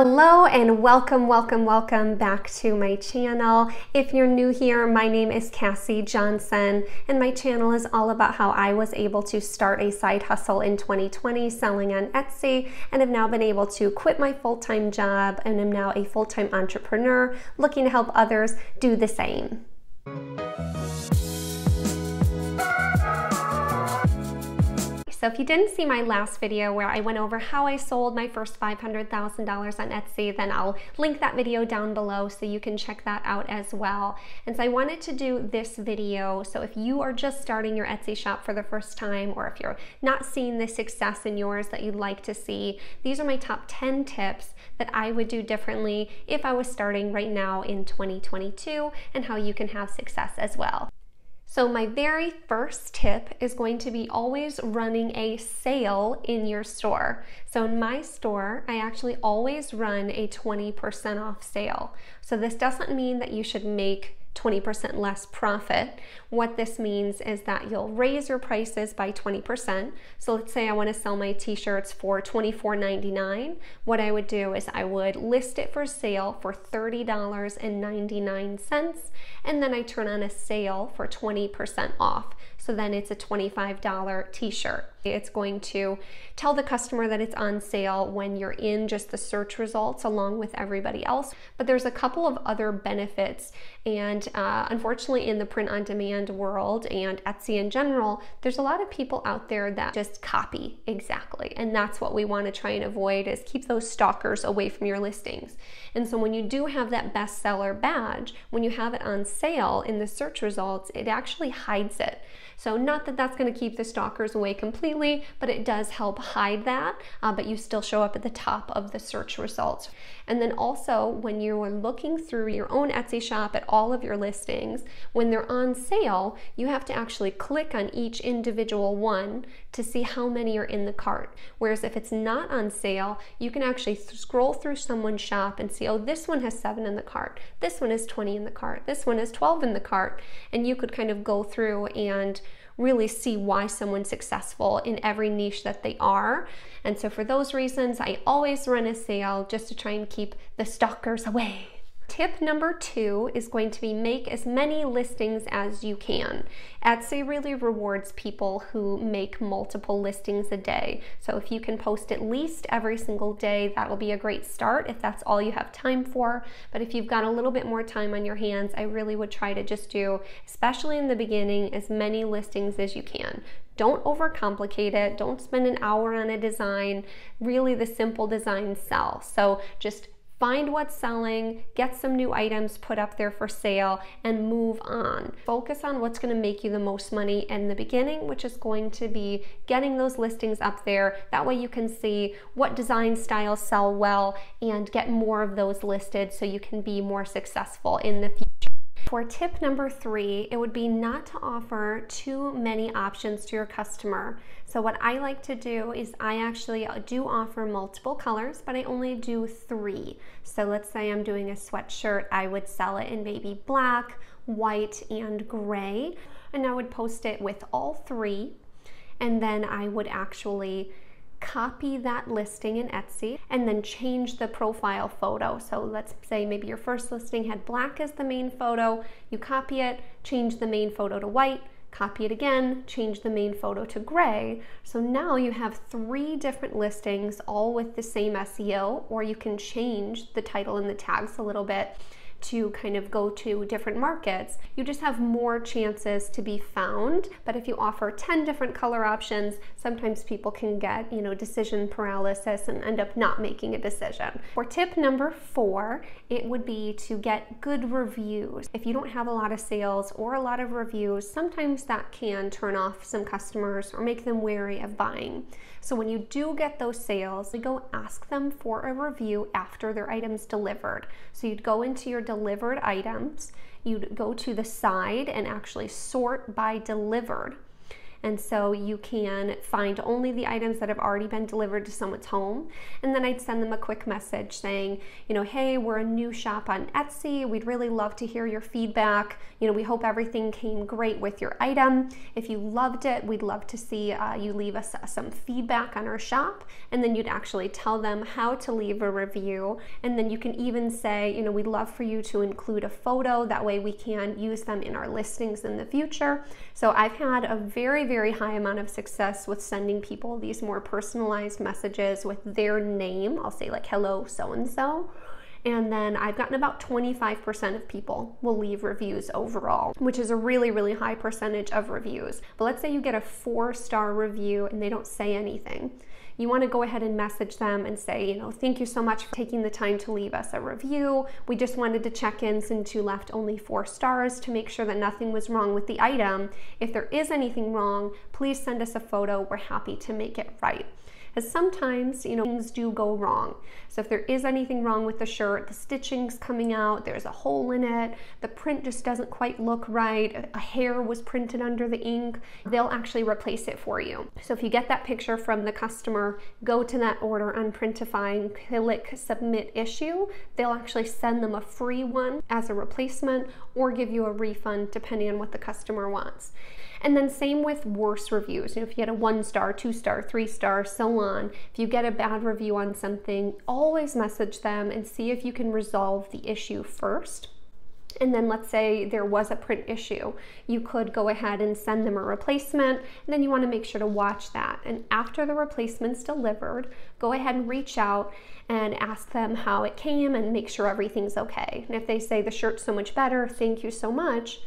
Hello and welcome back to my channel. If you're new here, my name is Cassie Johnson and my channel is all about how I was able to start a side hustle in 2020 selling on Etsy and have now been able to quit my full-time job and am now a full-time entrepreneur looking to help others do the same. So if you didn't see my last video where I went over how I sold my first $500,000 on Etsy, then I'll link that video down below so you can check that out as well. And so I wanted to do this video. So if you are just starting your Etsy shop for the first time, or if you're not seeing the success in yours that you'd like to see, these are my top 10 tips that I would do differently if I was starting right now in 2022 and how you can have success as well. So my very first tip is going to be always running a sale in your store. So in my store, I actually always run a 20% off sale. So this doesn't mean that you should make 20% less profit. What this means is that you'll raise your prices by 20%. So let's say I want to sell my t-shirts for $24.99. What I would do is I would list it for sale for $30.99, and then I turn on a sale for 20% off. So then it's a $25 t-shirt. It's going to tell the customer that it's on sale when you're in just the search results along with everybody else. But there's a couple of other benefits, and unfortunately in the print on demand world and Etsy in general, there's a lot of people out there that just copy exactly, and that's what we want to try and avoid, is keep those stalkers away from your listings. And so when you do have that bestseller badge, when you have it on sale in the search results, it actually hides it. So not that that's going to keep the stalkers away completely, but it does help hide that, but you still show up at the top of the search results. And then also when you are looking through your own Etsy shop at all of your listings, when they're on sale, you have to actually click on each individual one to see how many are in the cart. Whereas if it's not on sale, you can actually scroll through someone's shop and see, oh, this one has 7 in the cart, this one has 20 in the cart, this one has 12 in the cart, and you could kind of go through and really see why someone's successful in every niche that they are. And so for those reasons, I always run a sale just to try and keep the stalkers away. Tip number 2 is going to be make as many listings as you can. Etsy really rewards people who make multiple listings a day. So if you can post at least every single day, that will be a great start if that's all you have time for. But if you've got a little bit more time on your hands, I really would try to just do, especially in the beginning, as many listings as you can. Don't overcomplicate it. Don't spend an hour on a design. Really, the simple designs sell. So just find what's selling, get some new items put up there for sale, and move on. Focus on what's going to make you the most money in the beginning, which is going to be getting those listings up there. That way you can see what design styles sell well and get more of those listed so you can be more successful in the future. For tip number 3, it would be not to offer too many options to your customer. So what I like to do is I actually do offer multiple colors, but I only do 3. So let's say I'm doing a sweatshirt, I would sell it in maybe black, white, and gray, and I would post it with all 3, and then I would actually copy that listing in Etsy and then change the profile photo. So let's say maybe your first listing had black as the main photo. You copy it, change the main photo to white, copy it again, change the main photo to gray. So now you have 3 different listings all with the same SEO, or you can change the title and the tags a little bit to kind of go to different markets. You just have more chances to be found. But if you offer 10 different color options, sometimes people can get, you know, decision paralysis and end up not making a decision. For tip number 4, it would be to get good reviews. If you don't have a lot of sales or a lot of reviews, sometimes that can turn off some customers or make them wary of buying. So when you do get those sales, you go ask them for a review after their item's delivered. So you'd go into your delivered items, you'd go to the side and actually sort by delivered, And so you can find only the items that have already been delivered to someone's home. And then I'd send them a quick message saying, you know, hey, we're a new shop on Etsy. We'd really love to hear your feedback. You know, we hope everything came great with your item. If you loved it, we'd love to see you leave us some feedback on our shop. And then you'd actually tell them how to leave a review. And then you can even say, you know, we'd love for you to include a photo. That way we can use them in our listings in the future. So I've had a very, very high amount of success with sending people these more personalized messages with their name. I'll say like, hello, so-and-so. And then I've gotten about 25% of people will leave reviews overall, which is a really, really high percentage of reviews. But let's say you get a 4-star review and they don't say anything. You want to go ahead and message them and say, you know, thank you so much for taking the time to leave us a review. We just wanted to check in since you left only 4 stars to make sure that nothing was wrong with the item. If there is anything wrong, please send us a photo. We're happy to make it right. Because sometimes, you know, things do go wrong. So if there is anything wrong with the shirt, the stitching's coming out, there's a hole in it, the print just doesn't quite look right, a hair was printed under the ink, they'll actually replace it for you. So if you get that picture from the customer, go to that order on Printify and click submit issue. They'll actually send them a free one as a replacement or give you a refund depending on what the customer wants. And then same with worse reviews. You know, if you get a 1-star, 2-star, 3-star, so on. If you get a bad review on something, always message them and see if you can resolve the issue first. And then let's say there was a print issue. You could go ahead and send them a replacement, and then you want to make sure to watch that. And after the replacement's delivered, go ahead and reach out and ask them how it came and make sure everything's okay. And if they say the shirt's so much better, thank you so much,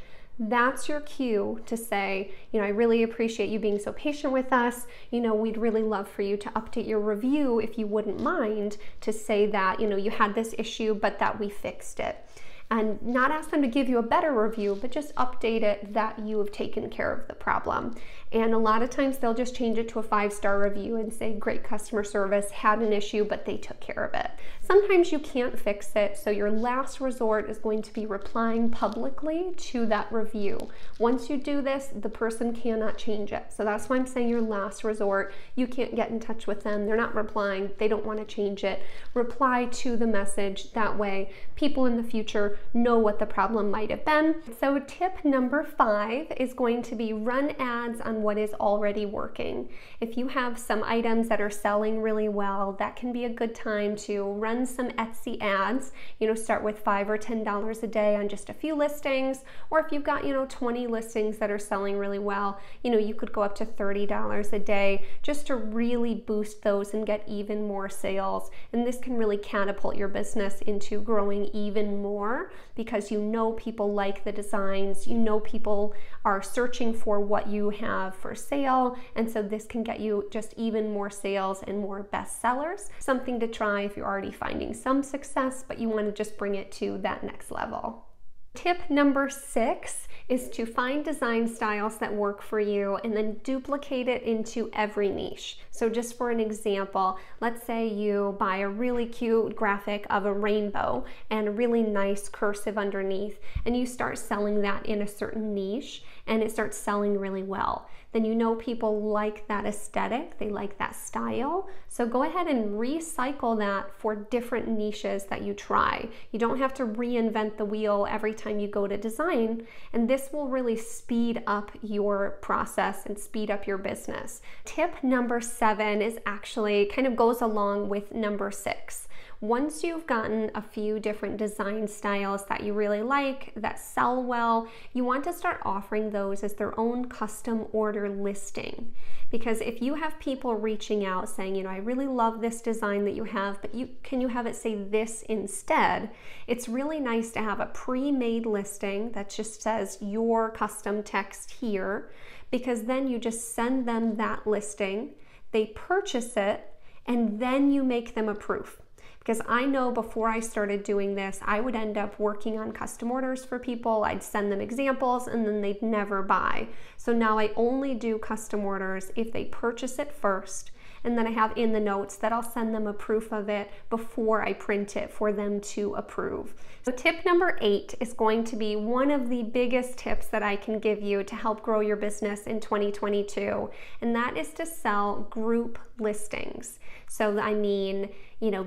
that's your cue to say, you know, I really appreciate you being so patient with us. You know, we'd really love for you to update your review if you wouldn't mind, to say that, you know, you had this issue, but that we fixed it. And not ask them to give you a better review, but just update it that you have taken care of the problem. And a lot of times they'll just change it to a 5-star review and say, great customer service, had an issue, but they took care of it. Sometimes you can't fix it, so your last resort is going to be replying publicly to that review. Once you do this, the person cannot change it. So that's why I'm saying your last resort. You can't get in touch with them. They're not replying. They don't want to change it. Reply to the message. That way, people in the future know what the problem might have been. So tip number 5 is going to be run ads on what is already working. If you have some items that are selling really well, that can be a good time to run some Etsy ads. You know, start with $5 or $10 a day on just a few listings, or if you've got, you know, 20 listings that are selling really well, you know, you could go up to $30 a day just to really boost those and get even more sales. And this can really catapult your business into growing even more, because you know people like the designs, you know people are searching for what you have for sale, and so this can get you just even more sales and more bestsellers. Something to try if you're already finding some success, but you want to just bring it to that next level. Tip number 6 is to find design styles that work for you and then duplicate it into every niche. So just for an example, let's say you buy a really cute graphic of a rainbow and a really nice cursive underneath, and you start selling that in a certain niche and it starts selling really well. Then you know people like that aesthetic, they like that style. So go ahead and recycle that for different niches that you try. You don't have to reinvent the wheel every time you go to design, and this will really speed up your process and speed up your business. Tip number 7 is actually kind of goes along with number 6. Once you've gotten a few different design styles that you really like, that sell well, you want to start offering those as their own custom order listing. Because if you have people reaching out saying, you know, I really love this design that you have, but can you have it say this instead? It's really nice to have a pre-made listing that just says your custom text here, because then you just send them that listing, they purchase it, and then you make them a proof. Because I know before I started doing this, I would end up working on custom orders for people. I'd send them examples and then they'd never buy. So now I only do custom orders if they purchase it first, and then I have in the notes that I'll send them a proof of it before I print it for them to approve. So tip number 8 is going to be one of the biggest tips that I can give you to help grow your business in 2022, and that is to sell group listings. So I mean,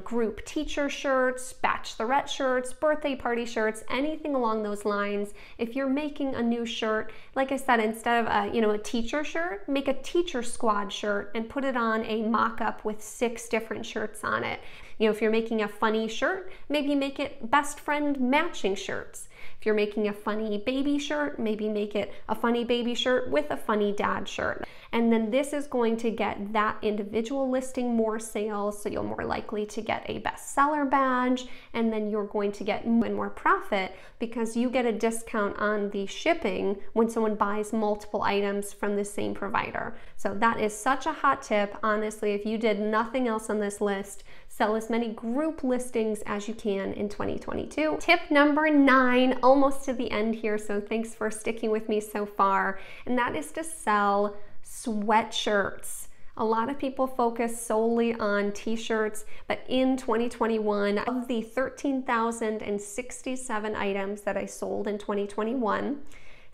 group teacher shirts, bachelorette shirts, birthday party shirts, anything along those lines. If you're making a new shirt, like I said, instead of a teacher shirt, make a teacher squad shirt and put it on a mock-up with 6 different shirts on it. If you're making a funny shirt, maybe make it best friend matching shirts. If you're making a funny baby shirt, maybe make it a funny baby shirt with a funny dad shirt. And then this is going to get that individual listing more sales, so you're more likely to get a bestseller badge, and then you're going to get more profit because you get a discount on the shipping when someone buys multiple items from the same provider. So that is such a hot tip. Honestly, if you did nothing else on this list, sell as many group listings as you can in 2022. Tip number 9, almost to the end here, so thanks for sticking with me so far, and that is to sell sweatshirts. A lot of people focus solely on t-shirts, but in 2021, of the 13,067 items that I sold in 2021,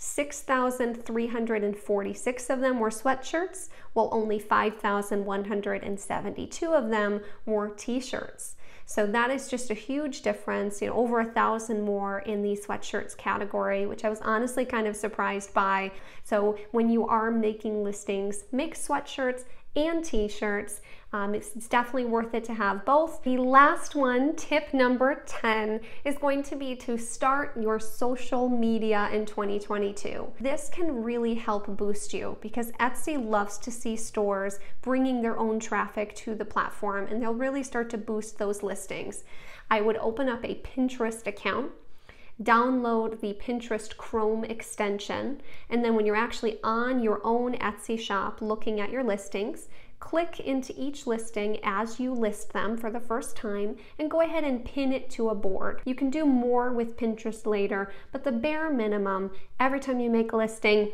6,346 of them were sweatshirts, while only 5,172 of them were t-shirts. So that is just a huge difference, over 1,000 more in the sweatshirts category, which I was honestly kind of surprised by. So when you are making listings, make sweatshirts and t-shirts. It's definitely worth it to have both. The last one, tip number 10, is going to be to start your social media in 2022. This can really help boost you because Etsy loves to see stores bringing their own traffic to the platform, and they'll really start to boost those listings. I would open up a Pinterest account, download the Pinterest Chrome extension, and then when you're actually on your own Etsy shop looking at your listings, click into each listing as you list them for the first time and go ahead and pin it to a board. You can do more with Pinterest later, but the bare minimum, every time you make a listing,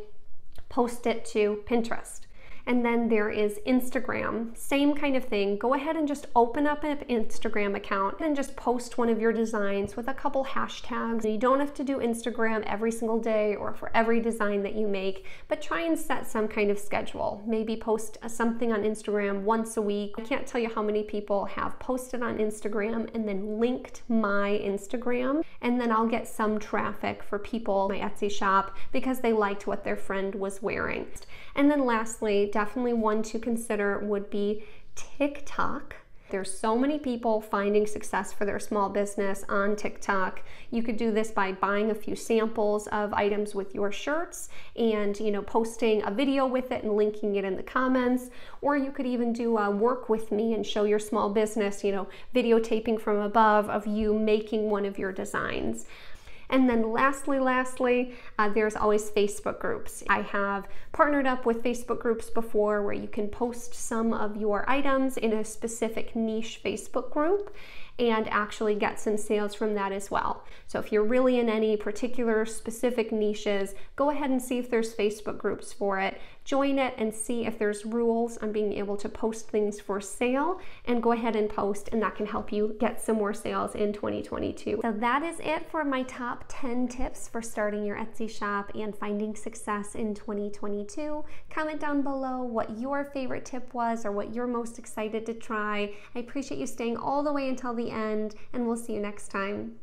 post it to Pinterest. And then there is Instagram, same kind of thing. Go ahead and just open up an Instagram account and just post one of your designs with a couple hashtags. You don't have to do Instagram every single day or for every design that you make, but try and set some kind of schedule. Maybe post something on Instagram once a week. I can't tell you how many people have posted on Instagram and then linked my Instagram, and then I'll get some traffic for people in my Etsy shop because they liked what their friend was wearing. And then lastly, definitely one to consider would be TikTok. There's so many people finding success for their small business on TikTok. You could do this by buying a few samples of items with your shirts and posting a video with it and linking it in the comments, or you could even do a work with me and show your small business, videotaping from above of you making one of your designs. And then lastly, there's always Facebook groups. I have partnered up with Facebook groups before where you can post some of your items in a specific niche Facebook group and actually get some sales from that as well. So if you're really in any particular specific niches, go ahead and see if there's Facebook groups for it. Join it and see if there's rules on being able to post things for sale, and go ahead and post, and that can help you get some more sales in 2022. So that is it for my top 10 tips for starting your Etsy shop and finding success in 2022. Comment down below what your favorite tip was or what you're most excited to try. I appreciate you staying all the way until the end, and we'll see you next time.